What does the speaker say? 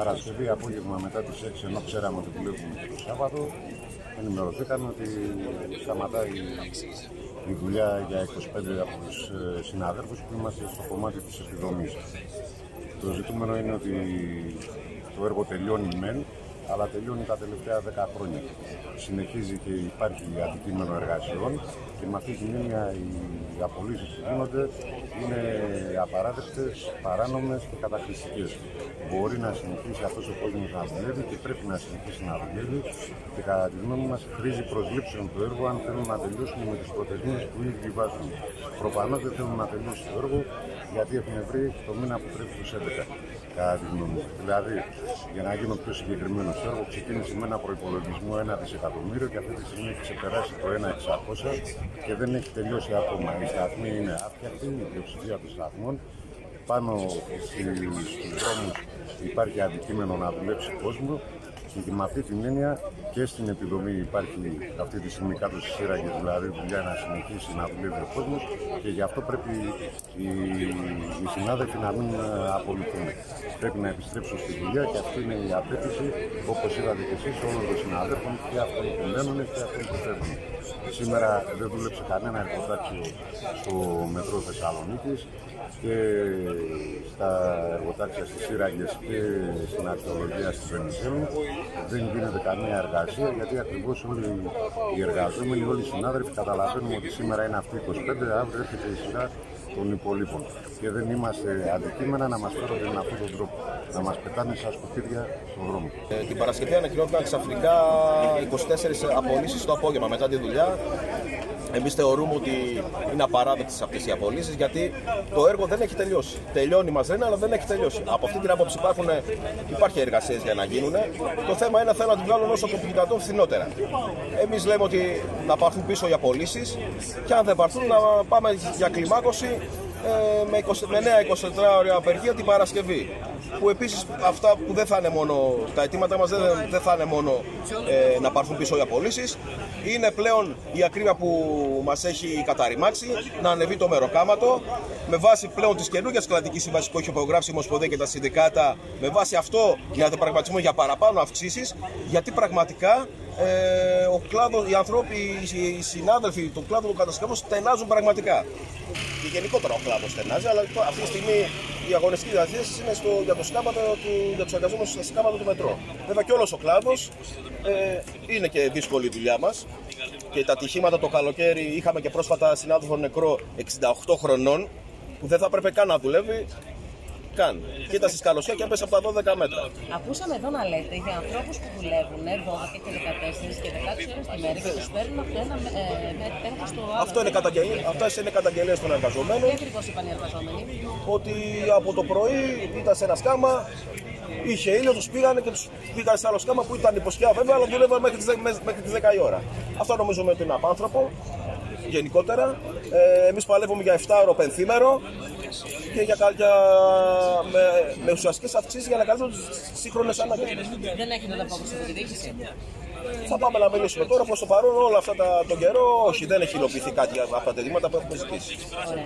Παρασκευή απόγευμα μετά τις 6, ενώ ξέραμε ότι δουλεύουμε το Σάββατο, ενημερωθήκαμε ότι σταματάει η δουλειά για 25 από τους συναδέλφους που είμαστε στο κομμάτι της επιδομής. Το ζητούμενο είναι ότι το έργο τελειώνει μεν, αλλά τελειώνει τα τελευταία 10 χρόνια. Συνεχίζει και υπάρχει αντικείμενο εργασιών και με αυτή τη μνήμια οι απολύσεις που γίνονται είναι απαράδεκτες, παράνομες και καταχρηστικές. Μπορεί να συνεχίσει αυτός ο κόσμος να δουλεύει και πρέπει να συνεχίσει να δουλεύει και κατά τη γνώμη μας χρήζει προσλήψεων το έργο αν θέλουν να τελειώσουν με τις προθεσμίες που ήδη βάζουν. Προφανώς δεν θέλουν να τελειώσει το έργο γιατί έχουν βρει το μήνα που πρέπει στους 11. Κατά τη γνώμη μας. Δηλαδή, για να γίνω πιο συγκεκριμένο, το έργο ξεκίνησε με ένα προϋπολογισμό 1 δισεκατομμύριο και αυτή τη στιγμή έχει ξεπεράσει το 1.600 και δεν έχει τελειώσει ακόμα. Οι σταθμοί είναι άπιακτοι, η πλειοψηφία των σταθμών. Πάνω στους δρόμους υπάρχει αντικείμενο να δουλέψει κόσμο. Και με αυτή την έννοια και στην επιδομή υπάρχει αυτή τη στιγμή κάτω στη σειρά και δηλαδή δουλειά να συνεχίσει να δουλεύει ο κόσμος και γι' αυτό πρέπει οι συνάδελφοι να μην απολυθούν. Πρέπει να επιστρέψουν στη δουλειά και αυτή είναι η απέτηση, όπως είδατε και εσείς, όλων των συναδέλφων και αυτών που μένουν και αυτών που φεύγουν. Σήμερα δεν δούλεψε κανένα εργοτάξιο στο Μετρό Θεσσαλονίκης και στα εργοτάξια στις Σύραγγες και στην αρχαιολογία στη Βενιζέλου. Δεν γίνεται καμία εργασία γιατί ακριβώς όλοι οι εργαζόμενοι, όλοι οι συνάδελφοι καταλαβαίνουμε ότι σήμερα είναι αυτοί 25, αύριο έρχεται η σειρά των υπολείπων. Και δεν είμαστε αντικείμενα να μας φέρονται με αυτόν τον τρόπο, να μας πετάνε σαν σκουπίδια στον δρόμο. Την Παρασκευή ανακοινώθηκαν ξαφνικά 24 απολύσεις το απόγευμα μετά τη δουλειά. Εμείς θεωρούμε ότι είναι απαράδεκτες αυτές οι απολύσεις γιατί το έργο δεν έχει τελειώσει. Τελειώνει μαζί, αλλά δεν έχει τελειώσει. Από αυτή την άποψη υπάρχουν εργασίες για να γίνουν. Το θέμα είναι να την βγάλουν όσο το δυνατόν φθηνότερα. Εμείς λέμε ότι να πάρθουν πίσω οι απολύσεις και αν δεν πάρθουν να πάμε για κλιμάκωση με 9-24 ώρια απεργία την Παρασκευή. Που επίσης αυτά που δεν θα είναι μόνο, τα αιτήματά μας δεν θα είναι μόνο να πάρθουν πίσω οι απολύσεις. Είναι πλέον η ακρίβεια που μας έχει καταρριμάξει, να ανεβεί το μεροκάματο. Με βάση πλέον τις καινούργιες κρατικές συμβάσεις που έχει υπογράψει η Ομοσπονδία και τα συνδικάτα, με βάση αυτό για να πραγματιστούμε για παραπάνω αυξήσεις, γιατί πραγματικά ο κλάδος, οι άνθρωποι, οι συνάδελφοι του κλάδου του κατασκευών στενάζουν πραγματικά. Και γενικότερα ο κλάδος στενάζει, αλλά αυτή τη στιγμή οι αγωνιστικές διαδικασίες είναι για τους εργαζόμενους στα σκάματα του Μετρό. Βέβαια και όλος ο κλάδος είναι και δύσκολη η δουλειά μας. Και τα ατυχήματα το καλοκαίρι είχαμε και πρόσφατα συνάδελφο νεκρό 68 χρονών που δεν θα έπρεπε καν να δουλεύει. Κοίτα στη σκαλωσιά και έπεσε από τα 12 μέτρα. Ακούσαμε εδώ να λέτε για ανθρώπους που δουλεύουν 12 και 14 και 16 ώρες τη μέρα και τους παίρνουν από το ένα μέτρο στο άλλο. Αυτές είναι καταγγελίες των εργαζομένων. Τι ακριβώς είπαν οι εργαζόμενοι? Ότι από το πρωί ήταν σε ένα σκάμα, είχε ήλιο, τους πήγανε και τους πήγανε σε άλλο σκάμα που ήταν υποσχεία βέβαια, αλλά δουλεύαν μέχρι τις 10 η ώρα. Αυτό νομίζουμε ότι είναι απάνθρωπο. Γενικότερα, εμείς παλεύουμε για 7 ώρο πενθήμερο και με ουσιαστικές αυξήσεις για να καλύψουμε τις σύγχρονες ανάγκες. Δεν έχει να τα πάμε στην διοίκηση. Θα πάμε να μιλήσουμε τώρα. Προς το παρόν, όλο αυτό τον καιρό, όχι, δεν έχει υλοποιηθεί κάτι από τα αιτήματα που έχουμε ζητήσει.